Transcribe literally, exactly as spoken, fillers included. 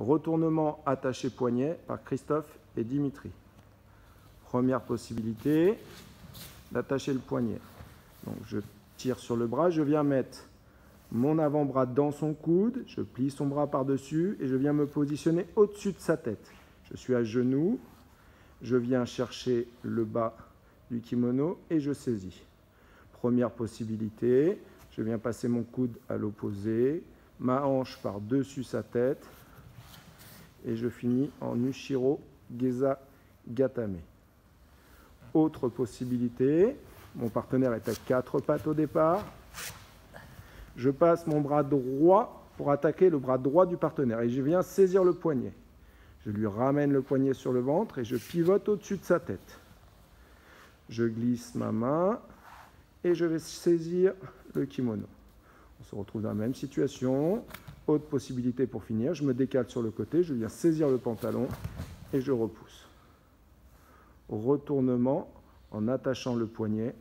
Retournement attaché poignet par Christophe et Dimitri. Première possibilité, d'attacher le poignet. Donc je tire sur le bras, je viens mettre mon avant-bras dans son coude, je plie son bras par-dessus et je viens me positionner au-dessus de sa tête. Je suis à genoux, je viens chercher le bas du kimono et je saisis. Première possibilité, je viens passer mon coude à l'opposé, ma hanche par-dessus sa tête et je finis en Ushiro Geza Gatame. Autre possibilité, mon partenaire est à quatre pattes au départ. Je passe mon bras droit pour attaquer le bras droit du partenaire et je viens saisir le poignet. Je lui ramène le poignet sur le ventre et je pivote au-dessus de sa tête. Je glisse ma main et je vais saisir le kimono. On se retrouve dans la même situation. Autre possibilité pour finir, je me décale sur le côté, je viens saisir le pantalon et je repousse. Retournement en attachant le poignet.